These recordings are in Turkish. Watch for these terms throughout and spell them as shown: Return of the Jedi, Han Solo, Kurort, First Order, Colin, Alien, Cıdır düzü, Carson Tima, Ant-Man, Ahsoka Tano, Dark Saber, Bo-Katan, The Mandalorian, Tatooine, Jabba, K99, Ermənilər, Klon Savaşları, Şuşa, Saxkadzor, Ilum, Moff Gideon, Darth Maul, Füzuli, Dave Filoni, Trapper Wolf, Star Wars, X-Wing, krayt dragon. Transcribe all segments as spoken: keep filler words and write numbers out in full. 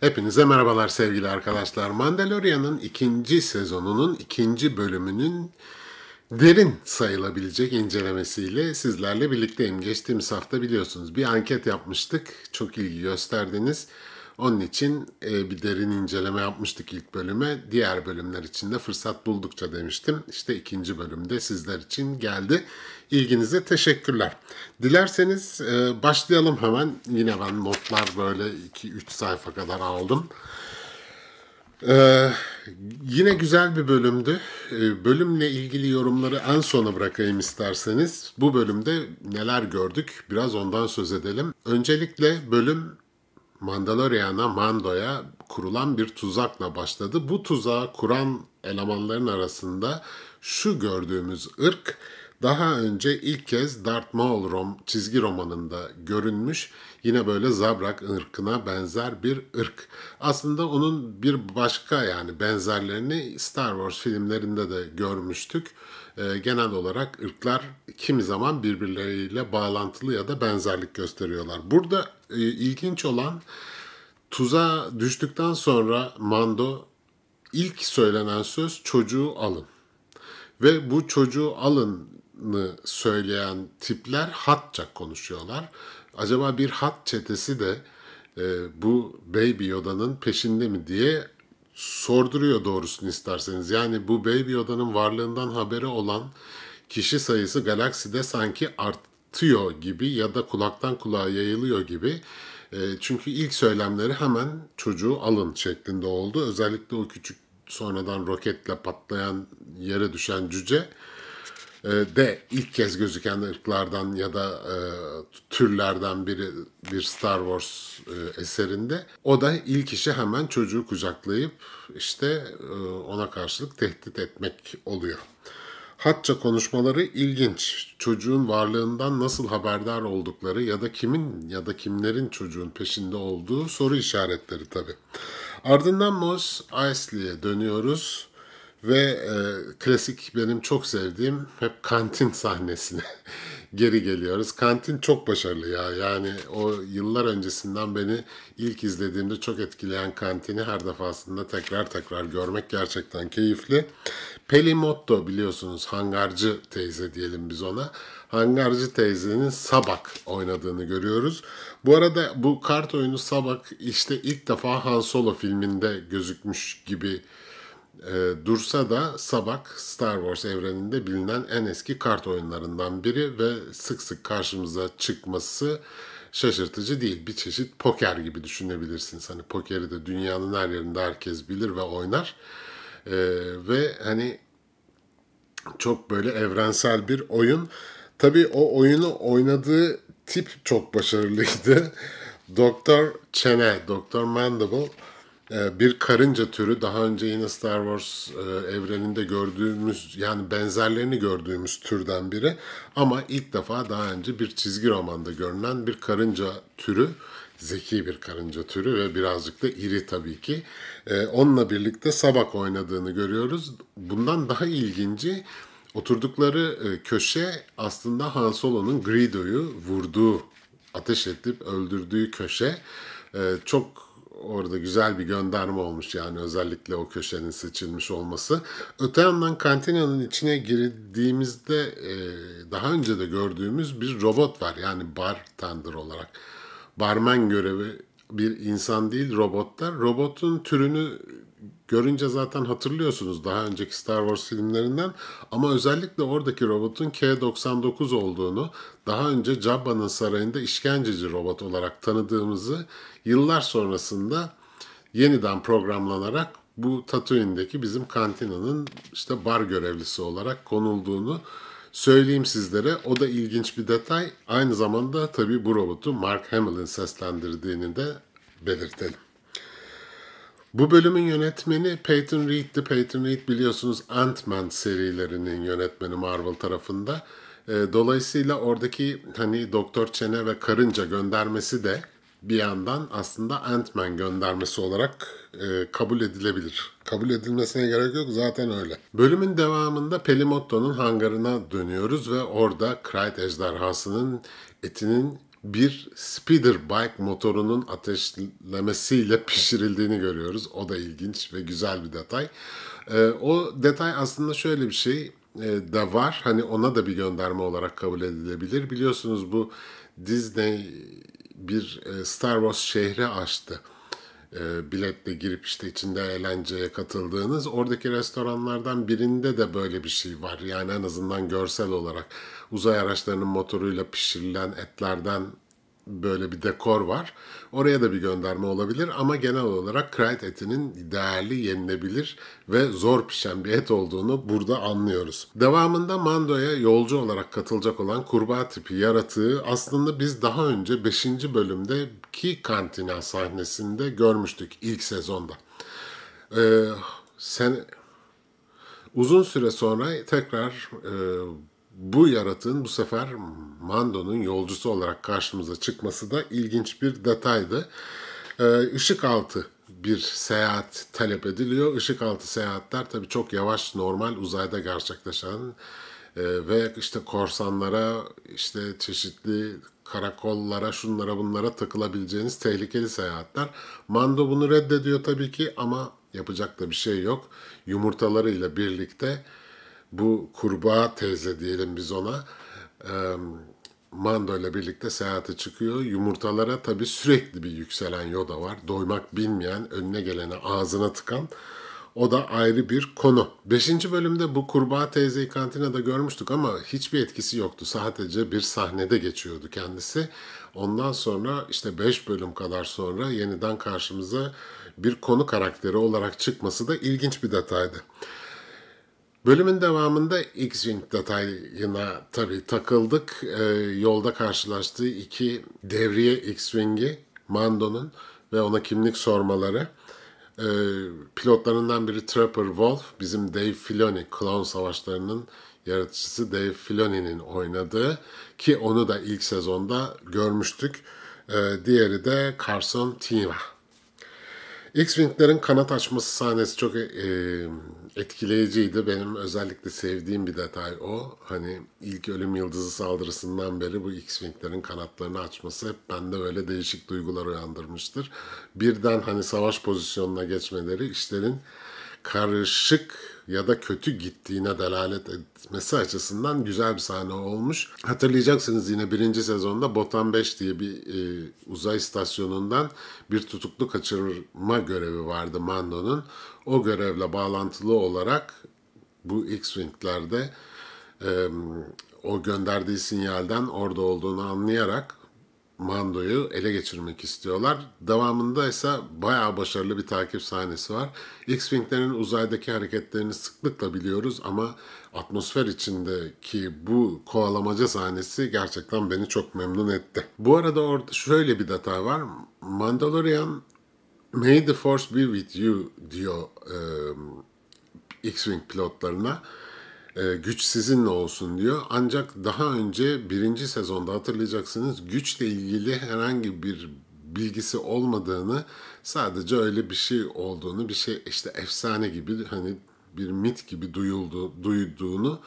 Hepinize merhabalar sevgili arkadaşlar. Mandalorian'ın ikinci sezonunun ikinci bölümünün derin sayılabilecek incelemesiyle sizlerle birlikteyim. Geçtiğimiz hafta biliyorsunuz bir anket yapmıştık. Çok ilgi gösterdiniz. Onun için bir derin inceleme yapmıştık ilk bölüme. Diğer bölümler için de fırsat buldukça demiştim. İşte ikinci bölümde sizler için geldi. İlginize teşekkürler. Dilerseniz başlayalım hemen. Yine ben notlar böyle iki üç sayfa kadar aldım. Ee, yine güzel bir bölümdü. Ee, bölümle ilgili yorumları en sona bırakayım isterseniz. Bu bölümde neler gördük? Biraz ondan söz edelim. Öncelikle bölüm Mandalorian'a, Mando'ya kurulan bir tuzakla başladı. Bu tuzağı kuran elemanların arasında şu gördüğümüz ırk daha önce ilk kez Darth Maul rom, çizgi romanında görünmüş. Yine böyle zabrak ırkına benzer bir ırk. Aslında onun bir başka yani benzerlerini Star Wars filmlerinde de görmüştük. Ee, genel olarak ırklar kimi zaman birbirleriyle bağlantılı ya da benzerlik gösteriyorlar. Burada e, ilginç olan tuzağa düştükten sonra Mando ilk söylenen söz çocuğu alın. Ve bu çocuğu alın'ı söyleyen tipler hatça konuşuyorlar. Acaba bir hat çetesi de e, bu Baby Yoda'nın peşinde mi diye sorduruyor doğrusunu isterseniz. Yani bu Baby Yoda'nın varlığından haberi olan kişi sayısı galakside sanki artıyor gibi ya da kulaktan kulağa yayılıyor gibi. E, çünkü ilk söylemleri hemen çocuğu alın şeklinde oldu. Özellikle o küçük sonradan roketle patlayan yere düşen cüce de ilk kez gözüken ırklardan ya da e, türlerden biri bir Star Wars e, eserinde. O da ilk işi hemen çocuğu kucaklayıp işte e, ona karşılık tehdit etmek oluyor. Hatça konuşmaları ilginç. Çocuğun varlığından nasıl haberdar oldukları ya da kimin ya da kimlerin çocuğun peşinde olduğu soru işaretleri tabii. Ardından Mos Eisley'e dönüyoruz. Ve e, klasik benim çok sevdiğim hep kantin sahnesine geri geliyoruz. Kantin çok başarılı ya. Yani o yıllar öncesinden beni ilk izlediğimde çok etkileyen kantini her defasında tekrar tekrar görmek gerçekten keyifli. Peli Motto biliyorsunuz hangarcı teyze diyelim biz ona. Hangarcı teyzenin Sabak oynadığını görüyoruz. Bu arada bu kart oyunu Sabak işte ilk defa Han Solo filminde gözükmüş gibi dursa da Sabak Star Wars evreninde bilinen en eski kart oyunlarından biri ve sık sık karşımıza çıkması şaşırtıcı değil. Bir çeşit poker gibi düşünebilirsiniz. Hani pokeri de dünyanın her yerinde herkes bilir ve oynar. Ee, ve hani çok böyle evrensel bir oyun. Tabii o oyunu oynadığı tip çok başarılıydı. doktor Chen'e, doktor Mandible bir karınca türü daha önce yine Star Wars evreninde gördüğümüz yani benzerlerini gördüğümüz türden biri ama ilk defa daha önce bir çizgi romanda görünen bir karınca türü, zeki bir karınca türü ve birazcık da iri tabii ki. Onunla birlikte Sabak oynadığını görüyoruz. Bundan daha ilginci oturdukları köşe aslında Han Solo'nun Grido'yu vurduğu, ateş edip öldürdüğü köşe. Çok orada güzel bir gönderme olmuş yani özellikle o köşenin seçilmiş olması. Öte yandan kantinanın içine girdiğimizde e, daha önce de gördüğümüz bir robot var. Yani bartender olarak. Barmen görevi bir insan değil robotlar. Robotun türünü görünce zaten hatırlıyorsunuz daha önceki Star Wars filmlerinden. Ama özellikle oradaki robotun K doksan dokuz olduğunu, daha önce Jabba'nın sarayında işkenceci robot olarak tanıdığımızı yıllar sonrasında yeniden programlanarak bu Tatooine'deki bizim kantinanın işte bar görevlisi olarak konulduğunu söyleyeyim sizlere. O da ilginç bir detay. Aynı zamanda tabii bu robotu Mark Hamill'in seslendirdiğini de belirtelim. Bu bölümün yönetmeni Peyton Reed'di. Peyton Reed biliyorsunuz Ant-Man serilerinin yönetmeni Marvel tarafında. Dolayısıyla oradaki hani doktor Chen'e ve karınca göndermesi de bir yandan aslında Ant-Man göndermesi olarak e, kabul edilebilir. Kabul edilmesine gerek yok zaten öyle. Bölümün devamında Peli Motto'nun hangarına dönüyoruz ve orada krayt ejderhasının etinin bir speeder bike motorunun ateşlemesiyle pişirildiğini görüyoruz. O da ilginç ve güzel bir detay. E, o detay aslında şöyle bir şey e, de var. Hani ona da bir gönderme olarak kabul edilebilir. Biliyorsunuz bu Disney bir e, Star Wars şehri açtı. E, biletle girip işte içinde eğlenceye katıldığınız oradaki restoranlardan birinde de böyle bir şey var. Yani en azından görsel olarak uzay araçlarının motoruyla pişirilen etlerden böyle bir dekor var. Oraya da bir gönderme olabilir ama genel olarak krayt etinin değerli, yenilebilir ve zor pişen bir et olduğunu burada anlıyoruz. Devamında Mando'ya yolcu olarak katılacak olan kurbağa tipi yaratığı aslında biz daha önce beşinci bölümdeki kantina sahnesinde görmüştük ilk sezonda. Ee, sen uzun süre sonra tekrar e, bu yaratığın bu sefer Mando'nun yolcusu olarak karşımıza çıkması da ilginç bir detaydı. Ee, Işık altı bir seyahat talep ediliyor. Işık altı seyahatler tabii çok yavaş, normal uzayda gerçekleşen e, ve işte korsanlara, işte çeşitli karakollara, şunlara bunlara takılabileceğiniz tehlikeli seyahatler. Mando bunu reddediyor tabii ki ama yapacak da bir şey yok. Yumurtalarıyla birlikte bu kurbağa teyze diyelim biz ona, Mando ile birlikte seyahate çıkıyor. Yumurtalara tabii sürekli bir yükselen Yoda var. Doymak bilmeyen, önüne gelene ağzına tıkan. O da ayrı bir konu. beşinci bölümde bu kurbağa teyzeyi kantinada görmüştük ama hiçbir etkisi yoktu. Sadece bir sahnede geçiyordu kendisi. Ondan sonra işte beş bölüm kadar sonra yeniden karşımıza bir konu karakteri olarak çıkması da ilginç bir detaydı. Bölümün devamında X-Wing detayına tabii takıldık. Ee, yolda karşılaştığı iki devriye X-Wing'i, Mando'nun ve ona kimlik sormaları. Ee, pilotlarından biri Trapper Wolf, bizim Dave Filoni, Klon Savaşları'nın yaratıcısı Dave Filoni'nin oynadığı, ki onu da ilk sezonda görmüştük. Ee, diğeri de Carson Tima. X-Wing'lerin kanat açması sahnesi çok e, etkileyiciydi. Benim özellikle sevdiğim bir detay o. Hani ilk Ölüm Yıldızı saldırısından beri bu X-Wing'lerin kanatlarını açması hep bende böyle değişik duygular uyandırmıştır. Birden hani savaş pozisyonuna geçmeleri işlerin karışık ya da kötü gittiğine delalet etmesi açısından güzel bir sahne olmuş. Hatırlayacaksınız yine birinci sezonda Botan beş diye bir e, uzay istasyonundan bir tutuklu kaçırma görevi vardı Mando'nun. O görevle bağlantılı olarak bu X-Wing'lerde e, o gönderdiği sinyalden orada olduğunu anlayarak Mando'yu ele geçirmek istiyorlar. Devamında ise bayağı başarılı bir takip sahnesi var. X-Wing'lerin uzaydaki hareketlerini sıklıkla biliyoruz ama atmosfer içindeki bu kovalamaca sahnesi gerçekten beni çok memnun etti. Bu arada orada şöyle bir detay var. Mandalorian "May the Force be with you" diyor e, X-Wing pilotlarına. Güç sizinle olsun diyor. Ancak daha önce birinci sezonda hatırlayacaksınız güçle ilgili herhangi bir bilgisi olmadığını, sadece öyle bir şey olduğunu, bir şey işte efsane gibi, hani bir mit gibi duyuldu, duyduğunu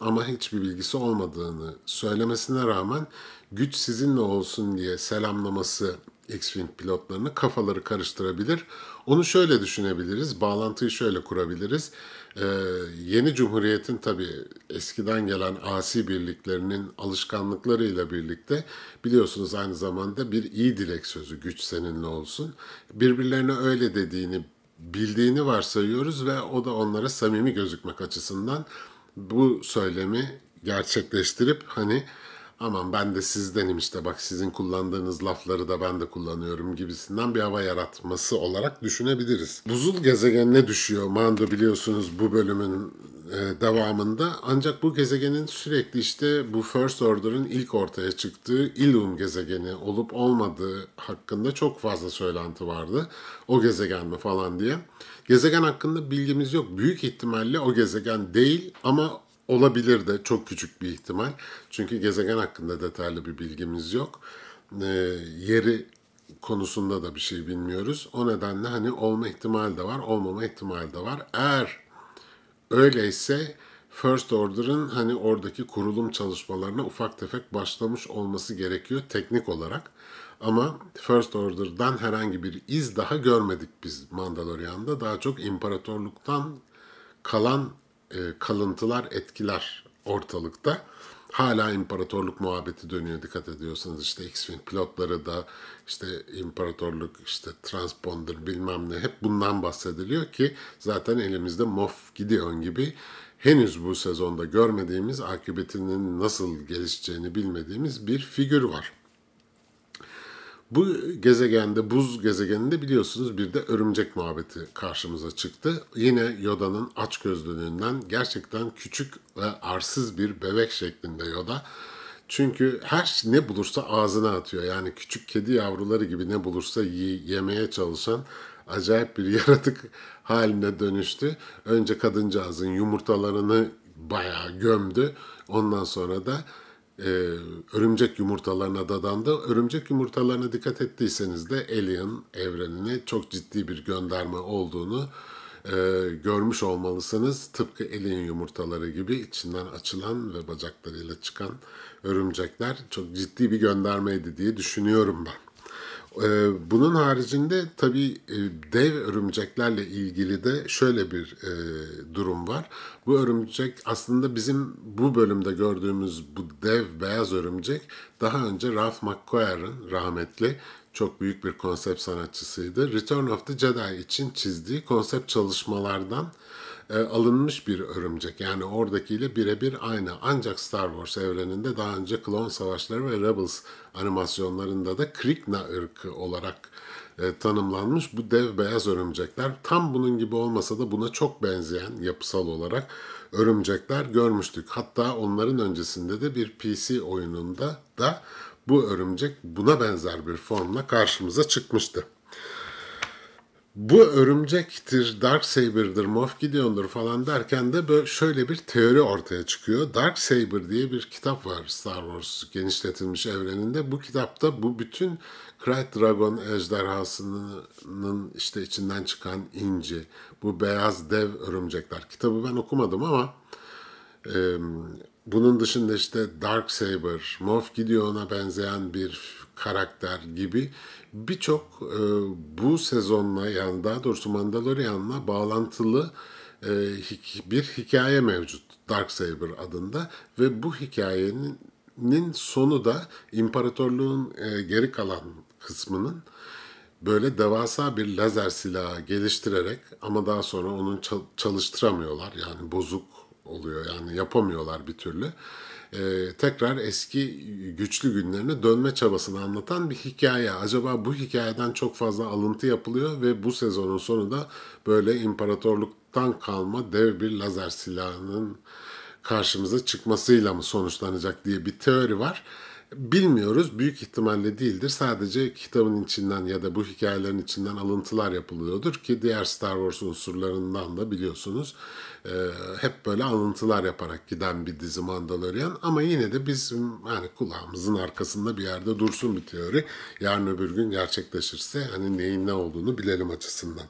ama hiçbir bilgisi olmadığını söylemesine rağmen güç sizinle olsun diye selamlaması X-Wing pilotlarını kafaları karıştırabilir. Onu şöyle düşünebiliriz, bağlantıyı şöyle kurabiliriz. Ee, yeni Cumhuriyet'in tabii eskiden gelen asi birliklerinin alışkanlıklarıyla birlikte biliyorsunuz aynı zamanda bir iyi dilek sözü, güç seninle olsun. Birbirlerine öyle dediğini, bildiğini varsayıyoruz ve o da onlara samimi gözükmek açısından bu söylemi gerçekleştirip hani aman ben de sizdenim işte, bak sizin kullandığınız lafları da ben de kullanıyorum gibisinden bir hava yaratması olarak düşünebiliriz. Buzul gezegenine düşüyor Mando biliyorsunuz bu bölümün devamında. Ancak bu gezegenin sürekli işte bu First Order'ın ilk ortaya çıktığı Ilum gezegeni olup olmadığı hakkında çok fazla söylenti vardı. O gezegen mi falan diye. Gezegen hakkında bilgimiz yok. Büyük ihtimalle o gezegen değil ama olabilir de, çok küçük bir ihtimal. Çünkü gezegen hakkında detaylı bir bilgimiz yok. E, yeri konusunda da bir şey bilmiyoruz. O nedenle hani olma ihtimali de var, olmama ihtimali de var. Eğer öyleyse First Order'ın hani oradaki kurulum çalışmalarına ufak tefek başlamış olması gerekiyor teknik olarak. Ama First Order'dan herhangi bir iz daha görmedik biz Mandalorian'da. Daha çok imparatorluktan kalan e, kalıntılar, etkiler ortalıkta. Hala imparatorluk muhabbeti dönüyor, dikkat ediyorsanız. İşte X-Wing pilotları da, işte imparatorluk, işte transponder bilmem ne, hep bundan bahsediliyor ki zaten elimizde Moff Gideon gibi henüz bu sezonda görmediğimiz, akıbetinin nasıl gelişeceğini bilmediğimiz bir figür var. Bu gezegende, buz gezegeninde biliyorsunuz bir de örümcek muhabbeti karşımıza çıktı. Yine Yoda'nın açgözlülüğünden, gerçekten küçük ve arsız bir bebek şeklinde Yoda. Çünkü her ne bulursa ağzına atıyor. Yani küçük kedi yavruları gibi ne bulursa yemeye çalışan acayip bir yaratık haline dönüştü. Önce kadıncağızın yumurtalarını bayağı gömdü. Ondan sonra da Ee, örümcek yumurtalarına dadandı. Örümcek yumurtalarına dikkat ettiyseniz de Alien evrenine çok ciddi bir gönderme olduğunu e, görmüş olmalısınız. Tıpkı Alien yumurtaları gibi içinden açılan ve bacaklarıyla çıkan örümcekler çok ciddi bir göndermeydi diye düşünüyorum ben. Ee, bunun haricinde tabii e, dev örümceklerle ilgili de şöyle bir e, durum var. Bu örümcek aslında bizim bu bölümde gördüğümüz bu dev beyaz örümcek daha önce Ralph McQuarrie'nin, rahmetli, çok büyük bir konsept sanatçısıydı. Return of the Jedi için çizdiği konsept çalışmalardan e, alınmış bir örümcek. Yani oradakiyle birebir aynı. Ancak Star Wars evreninde daha önce Klon Savaşları ve Rebels animasyonlarında da Krikna ırkı olarak e, tanımlanmış bu dev beyaz örümcekler. Tam bunun gibi olmasa da buna çok benzeyen yapısal olarak örümcekler görmüştük. Hatta onların öncesinde de bir P C oyununda da bu örümcek buna benzer bir formla karşımıza çıkmıştı. Bu örümcektir, Dark Saber'dır, Moff Gideon'dur falan derken de böyle şöyle bir teori ortaya çıkıyor. Dark Saber diye bir kitap var Star Wars genişletilmiş evreninde. Bu kitapta bu bütün krayt dragon ejderhasının işte içinden çıkan inci, bu beyaz dev örümcekler. Kitabı ben okumadım ama E, bunun dışında işte Dark Saber, Moff Gideon'a benzeyen bir karakter gibi birçok e, bu sezonla, yani daha doğrusu Mandalorian'la bağlantılı e, bir hikaye mevcut Dark Saber adında ve bu hikayenin sonu da imparatorluğun e, geri kalan kısmının böyle devasa bir lazer silahı geliştirerek, ama daha sonra onu çalıştıramıyorlar, yani bozuk oluyor, yani yapamıyorlar bir türlü. Ee, tekrar eski güçlü günlerine dönme çabasını anlatan bir hikaye. Acaba bu hikayeden çok fazla alıntı yapılıyor ve bu sezonun sonunda böyle imparatorluktan kalma dev bir lazer silahının karşımıza çıkmasıyla mı sonuçlanacak diye bir teori var. Bilmiyoruz. Büyük ihtimalle değildir. Sadece kitabın içinden ya da bu hikayelerin içinden alıntılar yapılıyordur ki diğer Star Wars unsurlarından da biliyorsunuz e, hep böyle alıntılar yaparak giden bir dizi Mandalorian, ama yine de bizim yani kulağımızın arkasında bir yerde dursun bir teori. Yarın öbür gün gerçekleşirse hani neyin ne olduğunu bilelim açısından.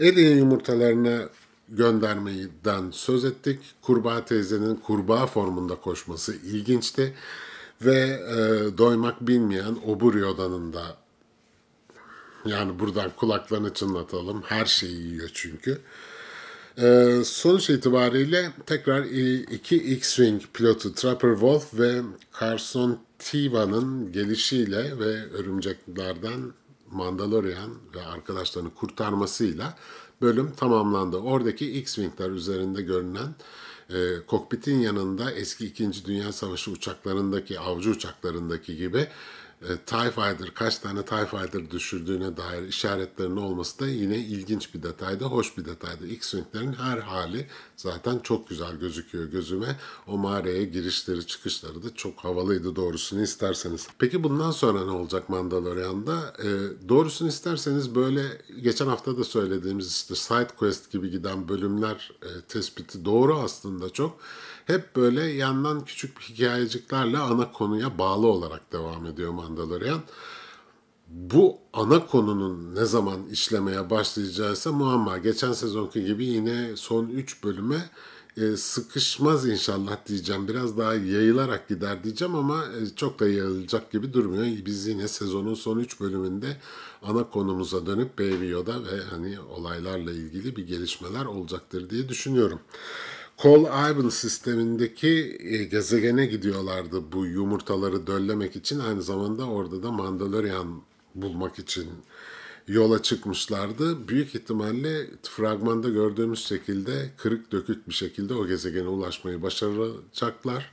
Alien yumurtalarına göndermeden söz ettik. Kurbağa teyzenin kurbağa formunda koşması ilginçti. Ve e, doymak bilmeyen obur Yoda'nın da, yani buradan kulaklarını çınlatalım, her şeyi yiyor çünkü. E, sonuç itibariyle tekrar iki X-Wing pilotu Trapper Wolf ve Carson Tima'nın gelişiyle ve örümceklerden Mandalorian ve arkadaşlarını kurtarmasıyla bölüm tamamlandı. Oradaki X-Wing'ler üzerinde görünen E, kokpitin yanında eski ikinci. Dünya Savaşı uçaklarındaki, avcı uçaklarındaki gibi e, TIE Fighter, kaç tane TIE Fighter düşürdüğüne dair işaretlerin olması da yine ilginç bir detaydı, hoş bir detaydı. X-Wing'lerin her hali zaten çok güzel gözüküyor gözüme. O mağaraya girişleri, çıkışları da çok havalıydı doğrusunu isterseniz. Peki bundan sonra ne olacak Mandalorian'da? E, doğrusunu isterseniz böyle geçen hafta da söylediğimiz işte side quest gibi giden bölümler e, tespiti doğru aslında. Çok hep böyle yandan küçük hikayeciklerle ana konuya bağlı olarak devam ediyor Mandalorian. Bu ana konunun ne zaman işlemeye başlayacağıysa muamma. Geçen sezonki gibi yine son üç bölüme e, sıkışmaz inşallah diyeceğim. Biraz daha yayılarak gider diyeceğim ama e, çok da yayılacak gibi durmuyor. Biz yine sezonun son üç bölümünde ana konumuza dönüp Baby Yoda ve hani olaylarla ilgili bir gelişmeler olacaktır diye düşünüyorum. Col Ivan sistemindeki gezegene gidiyorlardı bu yumurtaları döllemek için. Aynı zamanda orada da Mandalorian bulmak için yola çıkmışlardı. Büyük ihtimalle fragmanda gördüğümüz şekilde kırık dökük bir şekilde o gezegene ulaşmayı başaracaklar.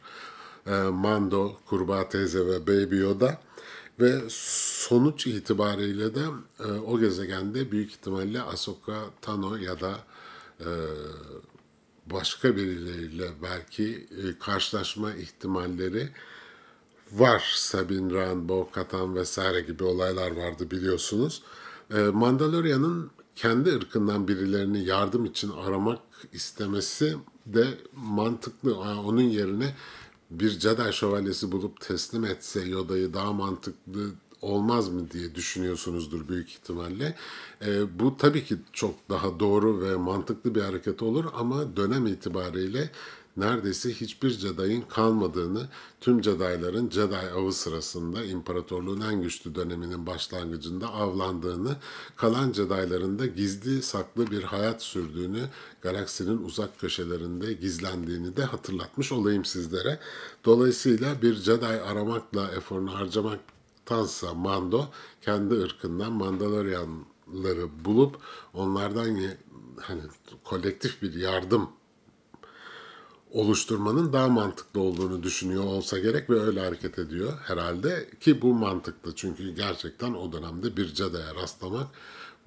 Mando, Kurbağa teyze ve Baby Yoda. Ve sonuç itibariyle de o gezegende büyük ihtimalle Ahsoka Tano ya da başka birileriyle belki karşılaşma ihtimalleri var. Sabine Wren, Bo-Katan vesaire gibi olaylar vardı biliyorsunuz. Mandalorian'ın kendi ırkından birilerini yardım için aramak istemesi de mantıklı. Onun yerine bir Jedi şövalyesi bulup teslim etse Yoda'yı daha mantıklı olmaz mı diye düşünüyorsunuzdur büyük ihtimalle. E, bu tabii ki çok daha doğru ve mantıklı bir hareket olur ama dönem itibariyle neredeyse hiçbir Jedi'in kalmadığını, tüm Jedi'ların Jedi avı sırasında imparatorluğun en güçlü döneminin başlangıcında avlandığını, kalan Jedi'ların da gizli saklı bir hayat sürdüğünü, galaksinin uzak köşelerinde gizlendiğini de hatırlatmış olayım sizlere. Dolayısıyla bir Jedi aramakla eforunu harcamak tansa Mando kendi ırkından Mandalorianları bulup onlardan hani kolektif bir yardım oluşturmanın daha mantıklı olduğunu düşünüyor olsa gerek ve öyle hareket ediyor herhalde ki bu mantıklı çünkü gerçekten o dönemde bir Jedi'ye rastlamak,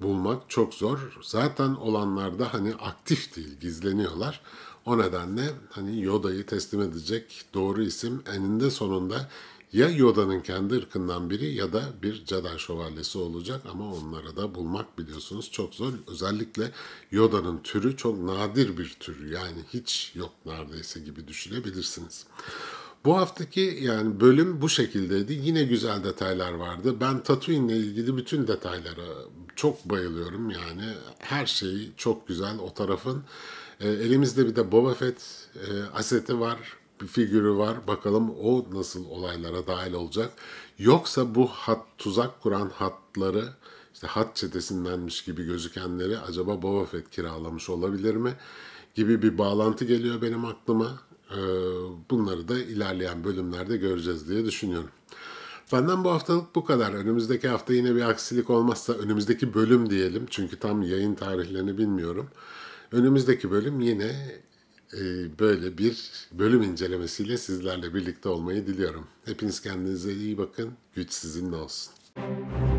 bulmak çok zor. Zaten olanlar da hani aktif değil, gizleniyorlar. O nedenle hani Yoda'yı teslim edecek doğru isim eninde sonunda ya Yoda'nın kendi ırkından biri ya da bir Jedi şövalyesi olacak ama onlara da bulmak biliyorsunuz çok zor. Özellikle Yoda'nın türü çok nadir bir tür, yani hiç yok neredeyse gibi düşünebilirsiniz. Bu haftaki yani bölüm bu şekildeydi. Yine güzel detaylar vardı. Ben Tatooine ile ilgili bütün detaylara çok bayılıyorum. Yani her şeyi çok güzel o tarafın. E, elimizde bir de Boba Fett e, aseti var. Bir figürü var. Bakalım o nasıl olaylara dahil olacak. Yoksa bu hat, tuzak kuran hatları, işte hat çetesindenmiş gibi gözükenleri acaba Boba Fett kiralamış olabilir mi? Gibi bir bağlantı geliyor benim aklıma. Bunları da ilerleyen bölümlerde göreceğiz diye düşünüyorum. Benden bu haftalık bu kadar. Önümüzdeki hafta yine bir aksilik olmazsa, önümüzdeki bölüm diyelim. Çünkü tam yayın tarihlerini bilmiyorum. Önümüzdeki bölüm yine böyle bir bölüm incelemesiyle sizlerle birlikte olmayı diliyorum. Hepiniz kendinize iyi bakın. Güç sizinle olsun.